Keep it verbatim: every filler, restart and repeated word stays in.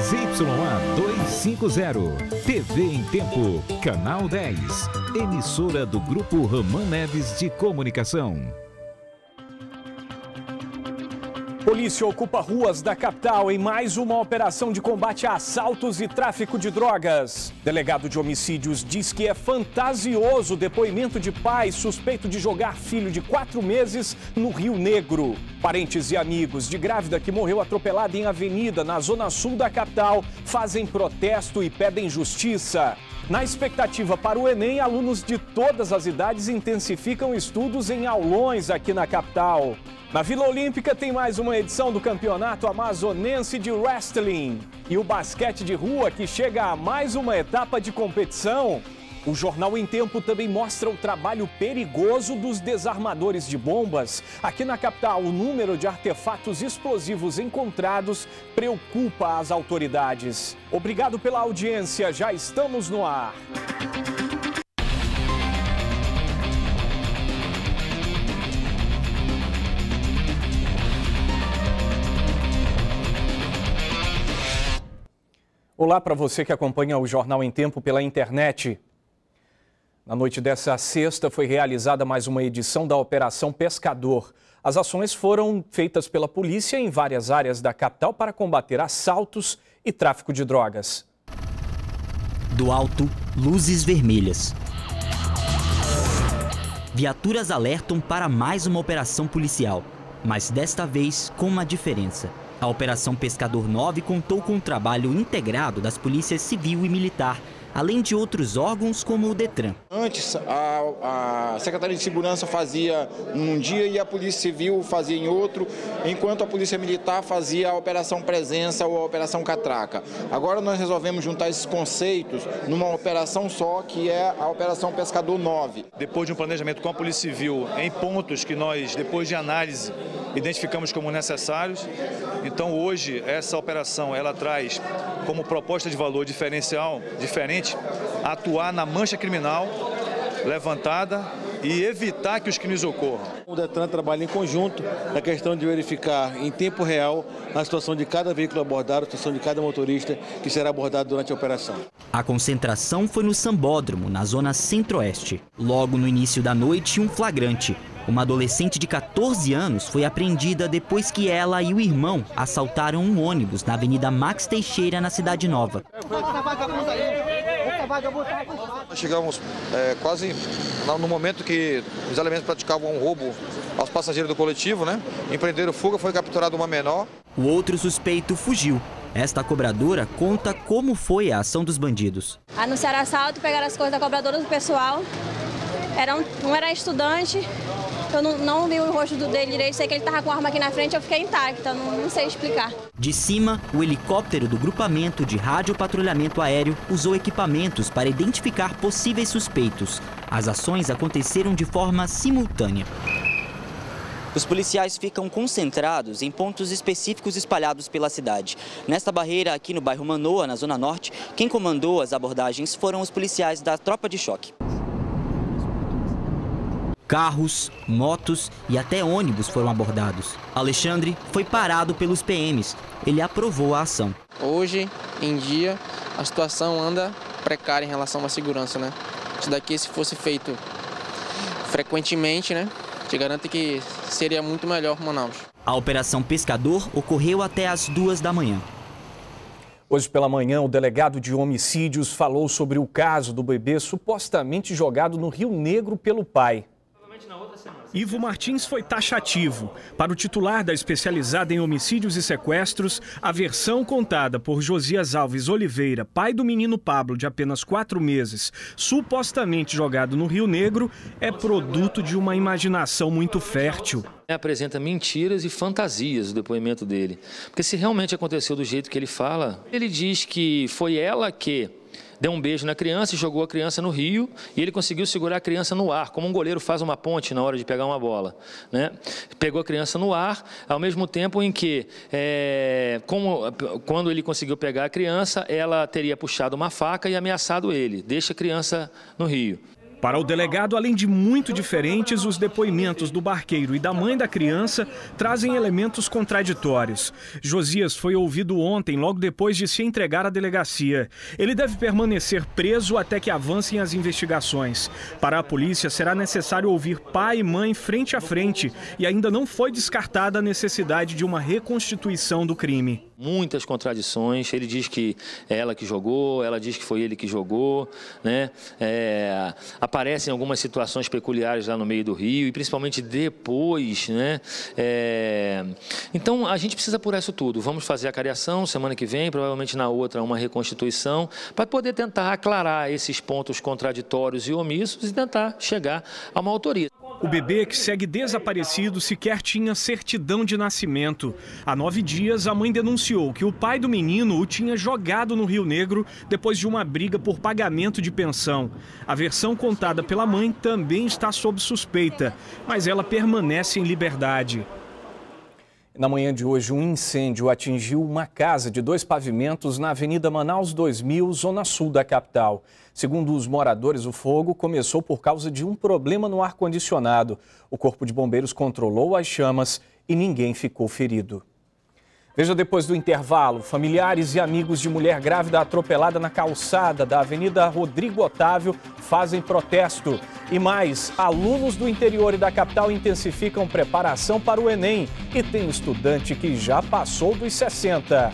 Z Y A duzentos e cinquenta, T V em Tempo, Canal dez, emissora do Grupo Ramon Neves de Comunicação. Polícia ocupa ruas da capital em mais uma operação de combate a assaltos e tráfico de drogas. Delegado de homicídios diz que é fantasioso o depoimento de pai suspeito de jogar filho de quatro meses no Rio Negro. Parentes e amigos de grávida que morreu atropelada em avenida na zona sul da capital fazem protesto e pedem justiça. Na expectativa para o Enem, alunos de todas as idades intensificam estudos em aulões aqui na capital. Na Vila Olímpica tem mais uma edição do Campeonato Amazonense de Wrestling. E o basquete de rua que chega a mais uma etapa de competição. O Jornal em Tempo também mostra o trabalho perigoso dos desarmadores de bombas. Aqui na capital, o número de artefatos explosivos encontrados preocupa as autoridades. Obrigado pela audiência, já estamos no ar. Olá para você que acompanha o Jornal em Tempo pela internet. Na noite dessa sexta foi realizada mais uma edição da Operação Pescador. As ações foram feitas pela polícia em várias áreas da capital para combater assaltos e tráfico de drogas. Do alto, luzes vermelhas. Viaturas alertam para mais uma operação policial, mas desta vez com uma diferença. A Operação Pescador nove contou com o trabalho integrado das polícias civil e militar, além de outros órgãos como o DETRAN. Antes, a, a Secretaria de Segurança fazia um dia e a Polícia Civil fazia em outro, enquanto a Polícia Militar fazia a Operação Presença ou a Operação Catraca. Agora nós resolvemos juntar esses conceitos numa operação só, que é a Operação Pescador nove. Depois de um planejamento com a Polícia Civil, em pontos que nós, depois de análise, identificamos como necessários. Então hoje essa operação ela traz como proposta de valor diferencial, diferente, atuar na mancha criminal levantada e evitar que os crimes ocorram. O DETRAN trabalha em conjunto na questão de verificar em tempo real a situação de cada veículo abordado, a situação de cada motorista que será abordado durante a operação. A concentração foi no Sambódromo, na zona centro-oeste. Logo no início da noite, um flagrante. Uma adolescente de quatorze anos foi apreendida depois que ela e o irmão assaltaram um ônibus na Avenida Max Teixeira, na Cidade Nova. Nós chegamos é, quase no momento que os elementos praticavam um roubo aos passageiros do coletivo, né? Empreenderam fuga, foi capturada uma menor. O outro suspeito fugiu. Esta cobradora conta como foi a ação dos bandidos. Anunciaram assalto, pegaram as coisas da cobradora do pessoal. Era um, um era estudante. Eu não, não vi o rosto dele direito, sei que ele estava com a arma aqui na frente, eu fiquei intacta, não, não sei explicar. De cima, o helicóptero do grupamento de rádio patrulhamento aéreo usou equipamentos para identificar possíveis suspeitos. As ações aconteceram de forma simultânea. Os policiais ficam concentrados em pontos específicos espalhados pela cidade. Nesta barreira, aqui no bairro Manoa, na Zona Norte, quem comandou as abordagens foram os policiais da tropa de choque. Carros, motos e até ônibus foram abordados. Alexandre foi parado pelos P Ms. Ele aprovou a ação. Hoje em dia, a situação anda precária em relação à segurança, né? Isso daqui, se fosse feito frequentemente, né? Te garanto que seria muito melhor para Manaus. A Operação Pescador ocorreu até às duas da manhã. Hoje pela manhã, o delegado de homicídios falou sobre o caso do bebê supostamente jogado no Rio Negro pelo pai. Ivo Martins foi taxativo. Para o titular da especializada em homicídios e sequestros, a versão contada por Josias Alves Oliveira, pai do menino Pablo, de apenas quatro meses, supostamente jogado no Rio Negro, é produto de uma imaginação muito fértil. Apresenta mentiras e fantasias o depoimento dele. Porque se realmente aconteceu do jeito que ele fala, ele diz que foi ela que deu um beijo na criança e jogou a criança no rio e ele conseguiu segurar a criança no ar, como um goleiro faz uma ponte na hora de pegar uma bola, né? Pegou a criança no ar, ao mesmo tempo em que, é, como, quando ele conseguiu pegar a criança, ela teria puxado uma faca e ameaçado ele, deixa a criança no rio. Para o delegado, além de muito diferentes, os depoimentos do barqueiro e da mãe da criança trazem elementos contraditórios. Josias foi ouvido ontem, logo depois de se entregar à delegacia. Ele deve permanecer preso até que avancem as investigações. Para a polícia, será necessário ouvir pai e mãe frente a frente e ainda não foi descartada a necessidade de uma reconstituição do crime. Muitas contradições, ele diz que é ela que jogou, ela diz que foi ele que jogou, né? É, aparecem algumas situações peculiares lá no meio do rio e principalmente depois, né? É, então a gente precisa apurar isso tudo, vamos fazer a cariação semana que vem, provavelmente na outra uma reconstituição, para poder tentar aclarar esses pontos contraditórios e omissos e tentar chegar a uma autoria. O bebê, que segue desaparecido, sequer tinha certidão de nascimento. Há nove dias, a mãe denunciou que o pai do menino o tinha jogado no Rio Negro depois de uma briga por pagamento de pensão. A versão contada pela mãe também está sob suspeita, mas ela permanece em liberdade. Na manhã de hoje, um incêndio atingiu uma casa de dois pavimentos na Avenida Manaus dois mil, zona sul da capital. Segundo os moradores, o fogo começou por causa de um problema no ar-condicionado. O Corpo de Bombeiros controlou as chamas e ninguém ficou ferido. Veja depois do intervalo, familiares e amigos de mulher grávida atropelada na calçada da Avenida Rodrigo Otávio fazem protesto. E mais, alunos do interior e da capital intensificam preparação para o Enem. E tem estudante que já passou dos sessenta.